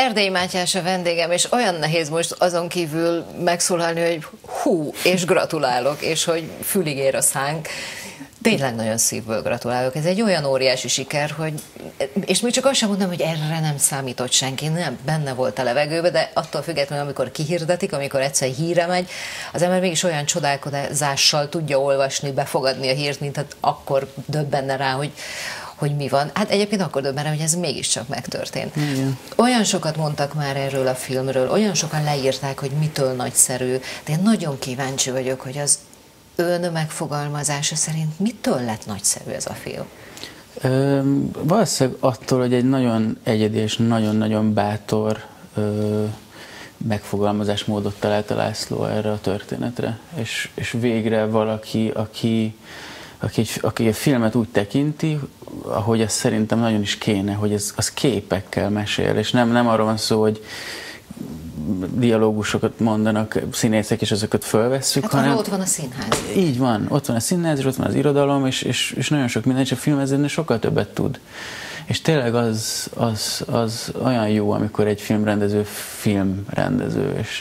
Erdély Mátyás a vendégem, és olyan nehéz most azon kívül megszólalni, hogy hú, és gratulálok, és hogy fülig ér a szánk. Tényleg nagyon szívből gratulálok. Ez egy olyan óriási siker, hogy... És még csak azt sem mondom, hogy erre nem számított senki, nem, benne volt a levegőbe, de attól függetlenül, amikor kihirdetik, amikor egyszer híre megy, az ember mégis olyan csodálkozással tudja olvasni, befogadni a hírt, mint hát akkor döbbenne rá, hogy mi van. Hát egyébként akkor döbben rá, hogy ez mégiscsak megtörtént. Igen. Olyan sokat mondtak már erről a filmről, olyan sokan leírták, hogy mitől nagyszerű, de én nagyon kíváncsi vagyok, hogy az ön megfogalmazása szerint mitől lett nagyszerű ez a film? Valószínűleg attól, hogy egy nagyon egyedi és nagyon-nagyon bátor megfogalmazásmódot találta László erre a történetre. És végre valaki, aki a filmet úgy tekinti, ahogy ez szerintem nagyon is kéne, hogy az képekkel mesél, és nem arról van szó, hogy dialógusokat mondanak színészek, és ezeket fölvesszük, hát, hanem... ott van a színház. Így van, ott van a színház, és ott van az irodalom, és nagyon sok minden, és a film ezért sokkal többet tud. És tényleg az olyan jó, amikor egy filmrendező,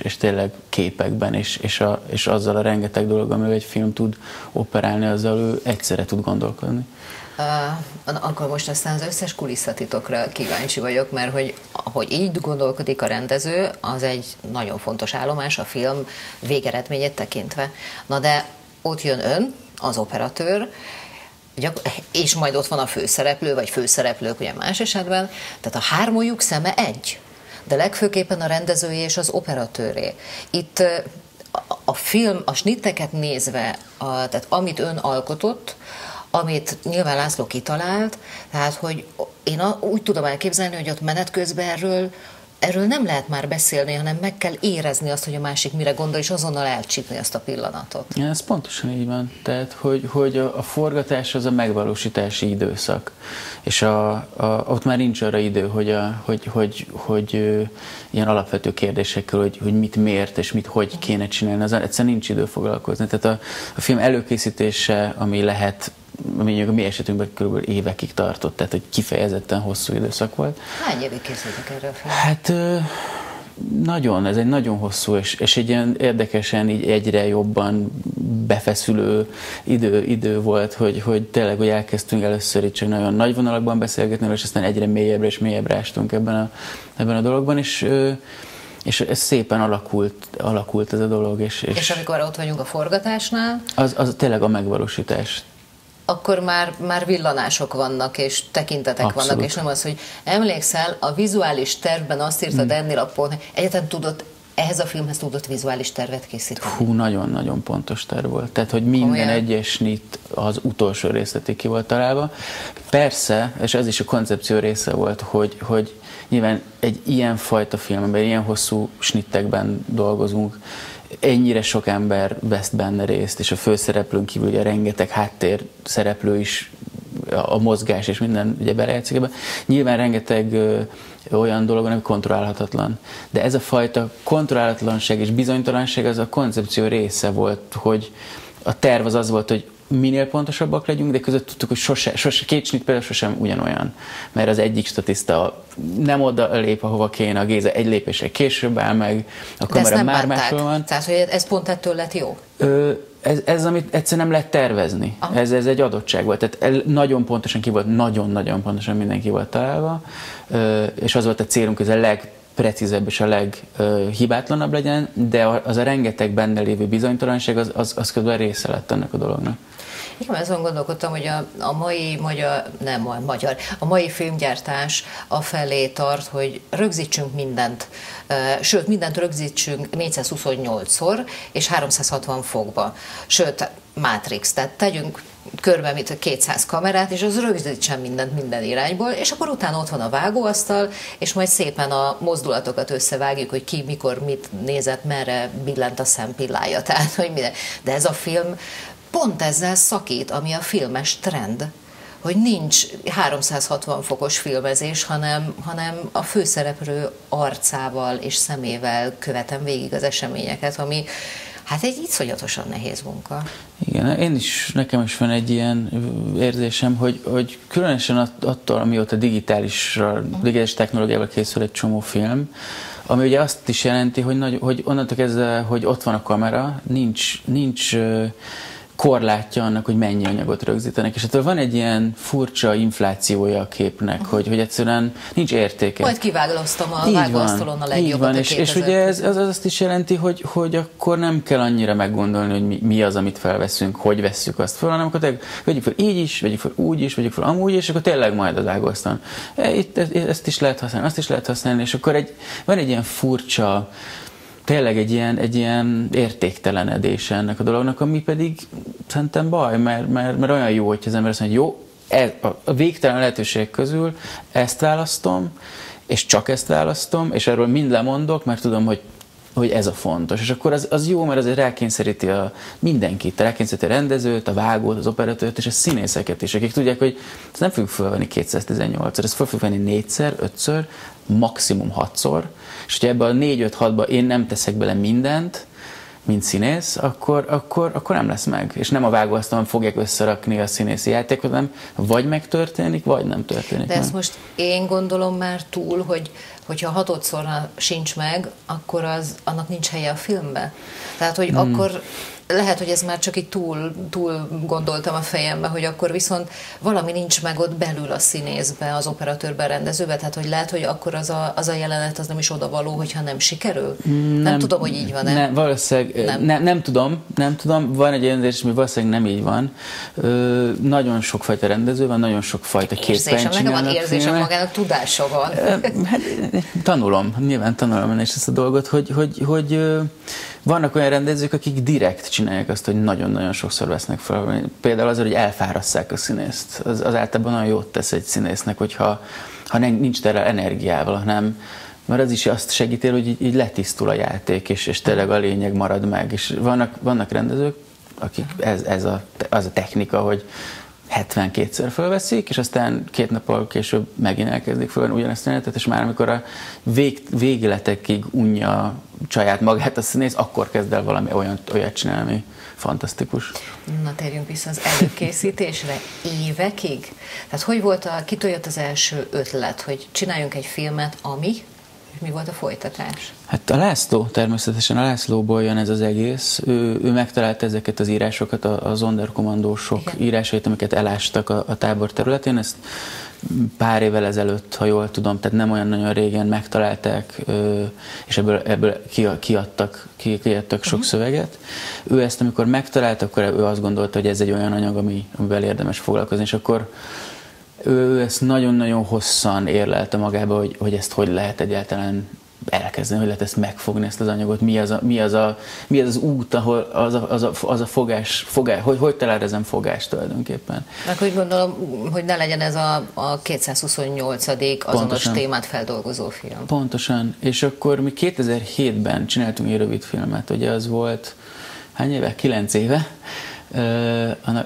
és tényleg képekben, és azzal a rengeteg dolog, amivel egy film tud operálni, azzal ő egyszerre tud gondolkodni. Akkor most aztán az összes kulisszatitokra kíváncsi vagyok, mert hogy így gondolkodik a rendező, az egy nagyon fontos állomás a film végeredményét tekintve. Na de ott jön ön, az operatőr, és majd ott van a főszereplő, vagy főszereplők ugye más esetben, tehát a hármójuk szeme egy, de legfőképpen a rendezői és az operatőré. Itt a film, a snitteket nézve, tehát amit ön alkotott, amit nyilván László kitalált, tehát hogy én úgy tudom elképzelni, hogy ott menet közben erről nem lehet már beszélni, hanem meg kell érezni azt, hogy a másik mire gondol, és azonnal elcsípni azt a pillanatot. Ja, ez pontosan így van. Tehát, hogy a forgatás az a megvalósítási időszak. És ott már nincs arra idő, hogy ilyen alapvető kérdésekkel, hogy mit miért, és mit hogy kéne csinálni. Azon egyszerűen nincs idő foglalkozni. Tehát a film előkészítése, ami lehet, mondjuk a mi esetünkben kb. Évekig tartott, tehát hogy kifejezetten hosszú időszak volt. Hány évig készültek erről a filmről? Hát nagyon, ez egy nagyon hosszú, és egy ilyen érdekesen így egyre jobban befeszülő idő volt, hogy tényleg, hogy elkezdtünk először itt csak nagyon nagy vonalakban beszélgetni, és aztán egyre mélyebbre és mélyebbre ástunk ebben a dologban, és ez szépen alakult ez a dolog. És amikor ott vagyunk a forgatásnál? Az tényleg a megvalósítás. Akkor már villanások vannak, és tekintetek Abszolút. Vannak, és nem az, hogy emlékszel, a vizuális tervben azt írtad ennél a ponton, egyáltalán ehhez a filmhez tudott vizuális tervet készíteni? Hú, nagyon-nagyon pontos terv volt. Tehát, hogy minden egyes snitt az utolsó részletig ki volt találva. Persze, és ez is a koncepció része volt, hogy nyilván egy ilyenfajta filmben, ilyen hosszú snittekben dolgozunk, ennyire sok ember vesz benne részt, és a főszereplőn kívül ugye rengeteg háttér szereplő is, a mozgás és minden ugye belejátszik ebbe. Nyilván rengeteg olyan dolog, ami kontrollálhatatlan. De ez a fajta kontrollálatlanság és bizonytalanság az a koncepció része volt, hogy a terv az volt, hogy minél pontosabbak legyünk, de között tudtuk, hogy két snit például sosem ugyanolyan. Mert az egyik statiszta nem oda lép, ahova kéne, a Géza egy lépésre később áll meg, a kamera már máshol van. Tehát, hogy ez pont ettől lett jó? Ez amit egyszerűen nem lehet tervezni. Ez egy adottság volt. Tehát nagyon pontosan ki volt, nagyon-nagyon pontosan mindenki volt találva, és az volt a célunk, hogy ez a legprecízebb és a leghibátlanabb legyen, de az a rengeteg benne lévő bizonytalanság, az közben része lett ennek a dolognak. Igen, azon gondolkodtam, hogy a mai filmgyártás afelé tart, hogy rögzítsünk mindent, sőt, mindent rögzítsünk 428-szor és 360 fokba, sőt, Matrix, tehát tegyünk körbe, mint a 200 kamerát, és az rögzítsen mindent minden irányból, és akkor utána ott van a vágóasztal, és majd szépen a mozdulatokat összevágjuk, hogy ki, mikor, mit nézett, merre billent a szempillája, tehát, hogy minden. De ez a film pont ezzel szakít, ami a filmes trend, hogy nincs 360 fokos filmezés, hanem a főszereplő arcával és szemével követem végig az eseményeket, ami Hát egy iszonyatosan nehéz munka. Igen, nekem is van egy ilyen érzésem, hogy különösen attól, amióta digitális technológiával készül egy csomó film, ami ugye azt is jelenti, hogy onnantól kezdve, hogy ott van a kamera, nincs korlátja annak, hogy mennyi anyagot rögzítenek. És ettől van egy ilyen furcsa inflációja a képnek, hogy egyszerűen nincs értéke. Majd kivágasztom a vágóasztalon a legjobbat. És ugye ez azt is jelenti, hogy akkor nem kell annyira meggondolni, hogy mi az, amit felveszünk, hogy vesszük azt fel, hanem akkor vegyük fel így is, vegyük fel úgy is, vegyük fel amúgy is, és akkor tényleg majd a vágóasztalon. Ezt is lehet használni, azt is lehet használni, és akkor van egy ilyen furcsa, tényleg egy ilyen értéktelenedése ennek a dolognak, ami pedig szerintem baj, mert olyan jó, hogy az ember azt mondja, hogy jó, a végtelen lehetőségek közül ezt választom, és csak ezt választom, és erről mind lemondok, mert tudom, hogy ez a fontos. És akkor az jó, mert azért rákényszeríti mindenkit, rákényszeríti a rendezőt, a vágót, az operatőrt, és a színészeket is, akik tudják, hogy ezt nem fogjuk fölvenni 218-szor, ezt fel fogjuk venni 4-szer, 5-ször, maximum 6-szor, és hogyha ebben a 4-5-6-ban én nem teszek bele mindent, mint színész, akkor nem lesz meg. És nem a vágóasztalon fogják összerakni a színészi játékot, hanem vagy megtörténik, vagy nem történik. De ezt most én gondolom már túl, hogyha 6-szorra sincs meg, akkor annak nincs helye a filmben. Tehát, hogy akkor lehet, hogy ez már csak így túl gondoltam a fejembe, hogy akkor viszont valami nincs meg ott belül a színészben, az operatőrben, rendezőben, tehát hogy lehet, hogy akkor az a jelenet az nem is odavaló, hogyha nem sikerül? Nem tudom, hogy így van-e. Nem tudom, van egy olyan érzés, ami valószínűleg nem így van. Nagyon sokfajta rendező van, nagyon sokfajta készben csinálnak. Van érzésem, magának tudása van. Nyilván tanulom és ezt a dolgot, hogy vannak olyan rendezők, akik direkt csinálják azt, hogy nagyon-nagyon sokszor vesznek fel. Például azért, hogy elfárasszák a színészt. Az általában nagyon jót tesz egy színésznek, hogyha nincs erre energiával, hanem mert az is azt segíti, hogy így letisztul a játék, és tényleg a lényeg marad meg. És vannak rendezők, akik az a technika, hogy 72-szer fölveszik, és aztán 2 nappal később megint elkezdik fölvenni ugyanezt a jelenetet, és már amikor a végletekig unja saját magát a színész, akkor kezd el valami olyat csinálni, fantasztikus. Na, térjünk vissza az előkészítésre, évekig. Tehát hogy volt kitől jött az első ötlet, hogy csináljunk egy filmet, mi volt a folytatás? Hát a László, természetesen a Lászlóból jön ez az egész. Ő megtalálta ezeket az írásokat, a Zonder komandósok írásait, amiket elástak a tábor területén. Ezt pár évvel ezelőtt, ha jól tudom, tehát nem olyan nagyon régen megtalálták, és ebből kiadtak sok szöveget. Ő ezt, amikor megtalálta, akkor ő azt gondolta, hogy ez egy olyan anyag, amivel érdemes foglalkozni, és akkor ő ezt nagyon-nagyon hosszan érlelte magába, hogy ezt hogy lehet egyáltalán elkezdeni, hogy lehet ezt megfogni, ezt az anyagot, mi az az út, ahol az a fogás, hogy talál ezen fogást tulajdonképpen. Akkor úgy gondolom, hogy ne legyen ez a 228. azonos témát feldolgozó film. Pontosan, és akkor mi 2007-ben csináltunk egy rövid filmet, ugye az volt, hány éve? 9 éve,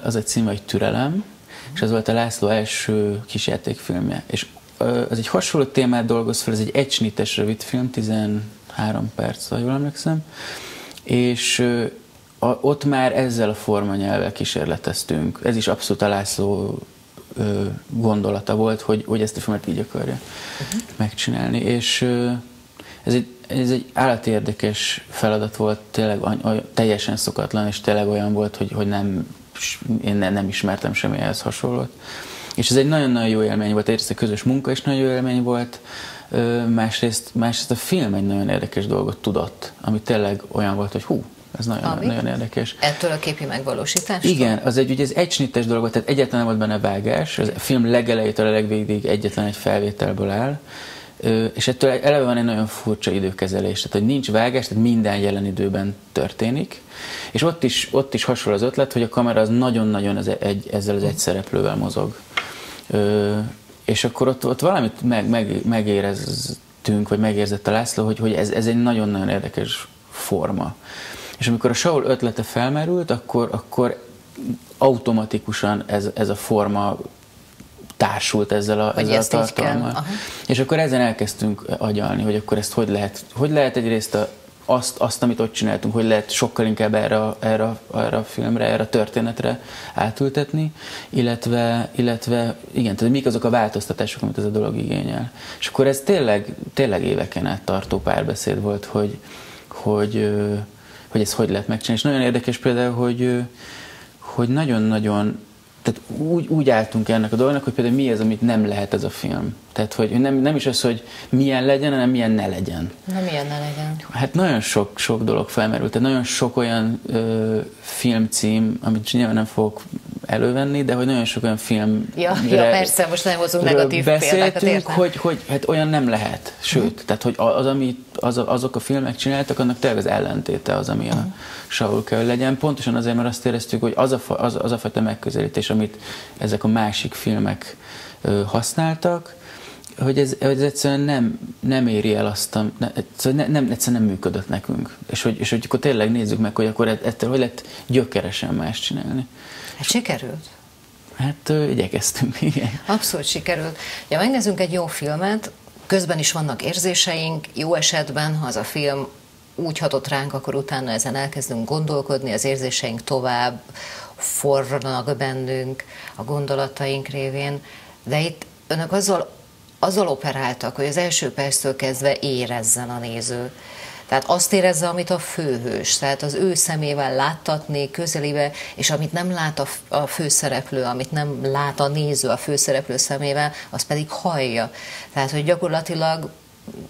az egy címe, hogy Türelem, és ez volt a László első kisjátékfilmje. És az egy hasonló témát dolgoz fel, ez egy egysnites rövidfilm, 13 perc, ha jól emlékszem, és ott már ezzel a formanyelvvel kísérleteztünk. Ez is abszolút a László gondolata volt, hogy ezt a filmet így akarja megcsinálni. És ez egy állati érdekes feladat volt, tényleg teljesen szokatlan, és tényleg olyan volt, hogy én nem ismertem semmi ehhez hasonlót. És ez egy nagyon-nagyon jó élmény volt, egyrészt a közös munka is nagyon jó élmény volt, másrészt a film egy nagyon érdekes dolgot tudott, ami tényleg olyan volt, hogy hú, ez nagyon érdekes. Ettől a képi megvalósítástól? Igen, ugye ez egysnites dolog volt, tehát egyetlen nem volt benne vágás, a film legelejétől a legvégig egyetlen egy felvételből áll, és ettől eleve van egy nagyon furcsa időkezelés, tehát hogy nincs vágás, tehát minden jelen időben történik, és ott is hasonló az ötlet, hogy a kamera az nagyon-nagyon ezzel az egy szereplővel mozog. És akkor ott valamit megéreztünk, vagy megérzett a László, hogy ez egy nagyon-nagyon érdekes forma. És amikor a Saul ötlete felmerült, akkor automatikusan ez a forma társult ezzel a tartalommal. És akkor ezen elkezdtünk agyalni, hogy akkor ezt hogy lehet egyrészt azt, amit ott csináltunk, hogy lehet sokkal inkább erre a filmre, erre a történetre átültetni, illetve igen, tehát mik azok a változtatások, amit ez a dolog igényel. És akkor ez tényleg éveken át tartó párbeszéd volt, hogy ezt hogy lehet megcsinálni. És nagyon érdekes például, hogy nagyon-nagyon, tehát úgy álltunk ennek a dolognak, hogy például mi ez, amit nem lehet ez a film. Tehát, hogy nem is az, hogy milyen legyen, hanem milyen ne legyen. Nem milyen ne legyen. Hát nagyon sok dolog felmerült. Tehát nagyon sok olyan filmcím, amit nyilván nem fogok elővenni, de hogy nagyon sok olyan film... Ja, persze, most nem hozunk negatív példákat, értem. Hogy hát olyan nem lehet. Sőt, tehát, hogy azok a filmek csináltak, annak tényleg az ellentéte az, ami a Saul kell legyen. Pontosan azért, mert azt éreztük, hogy az a fajta megközelítés, amit ezek a másik filmek használtak, hogy ez egyszerűen nem éri el azt, egyszerűen nem működött nekünk. És hogy akkor tényleg nézzük meg, hogy akkor ettől hogy lehet gyökeresen más csinálni. Hát sikerült. Hát igyekeztünk, igen. Abszolút sikerült. Ja, megnézzünk egy jó filmet, közben is vannak érzéseink, jó esetben, ha az a film úgy hatott ránk, akkor utána ezen elkezdünk gondolkodni, az érzéseink tovább forrnak bennünk a gondolataink révén, de itt önök azzal operáltak, hogy az első perctől kezdve érezzen a néző. Tehát azt érezze, amit a főhős, tehát az ő szemével láttatni, közelébe, és amit nem lát a főszereplő, amit nem lát a néző a főszereplő szemével, az pedig hallja. Tehát, hogy gyakorlatilag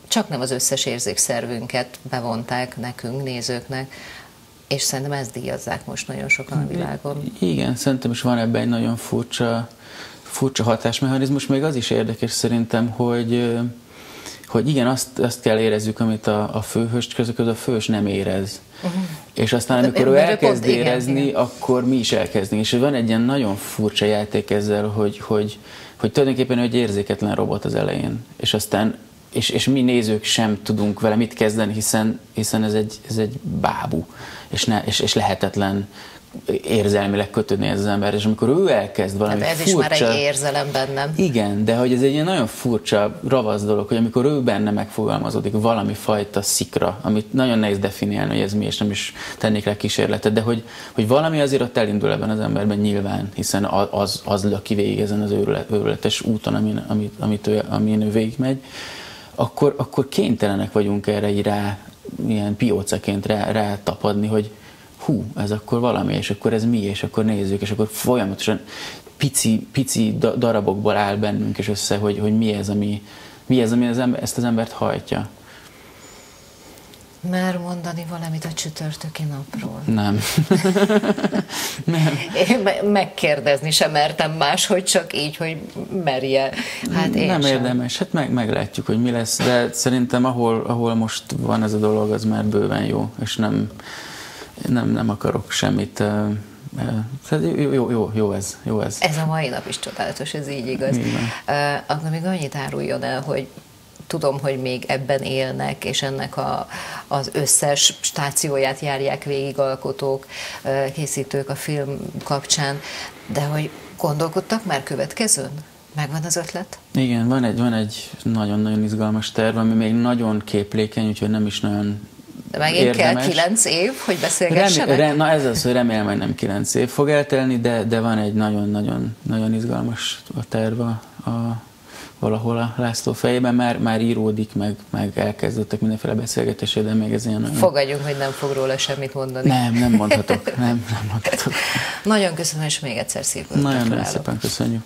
csak nem az összes érzékszervünket bevonták nekünk, nézőknek, és szerintem ezt díjazzák most nagyon sokan a világon. Igen, szerintem is van ebben egy nagyon furcsa hatásmechanizmus, még az is érdekes szerintem, hogy igen, azt kell érezzük, amit a főhős, közben a főhős nem érez. És aztán, amikor ő elkezd érezni, igen. Akkor mi is elkezdünk. És van egy ilyen nagyon furcsa játék ezzel, hogy tulajdonképpen egy érzéketlen robot az elején. És aztán, és mi nézők sem tudunk vele mit kezdeni, hiszen ez egy bábú, és lehetetlen érzelmileg kötődni ez az ember, és amikor ő elkezd valami furcsa... Ez is már egy érzelem bennem. Igen, de hogy ez egy ilyen nagyon furcsa, ravasz dolog, hogy amikor ő benne megfogalmazódik valami fajta szikra, amit nagyon nehéz definiálni, hogy ez mi, és nem is tennék rá kísérletet, de hogy valami azért ott elindul ebben az emberben nyilván, hiszen az aki végig ezen az őrületes úton, amin ő végigmegy, akkor kénytelenek vagyunk erre így rá, ilyen piócaként rá tapadni, hogy hú, ez akkor valami, és akkor ez mi, és akkor nézzük, és akkor folyamatosan pici darabokból áll bennünk és össze, hogy mi ez, ami ezt az embert hajtja. Már mondani valamit a csütörtöki napról? Nem. Nem. Én megkérdezni sem mertem máshogy, csak így, hogy merje. Hát én nem érdemes, hát meglátjuk, hogy mi lesz, de szerintem ahol most van ez a dolog, az már bőven jó, és nem akarok semmit. Jó ez. Ez a mai nap is csodálatos, ez így igaz. Akkor még annyit áruljon el, hogy tudom, hogy még ebben élnek, és ennek az összes stációját járják végig alkotók, készítők a film kapcsán, de hogy gondolkodtak már következőn? Megvan az ötlet? Igen, van egy nagyon-nagyon izgalmas terv, ami még nagyon képlékeny, úgyhogy nem is nagyon... De megint kell 9 év, hogy beszélgessenek? Na ez az, hogy remélem, hogy nem 9 év fog eltelni, de van egy nagyon-nagyon izgalmas terv valahol a László fejében. Már íródik, meg elkezdődtek mindenféle beszélgetésé, de még ez ilyen... Fogadjunk, hogy nem fog róla semmit mondani. Nem mondhatok. Nagyon köszönöm, és még egyszer szépen. Nagyon szépen köszönjük.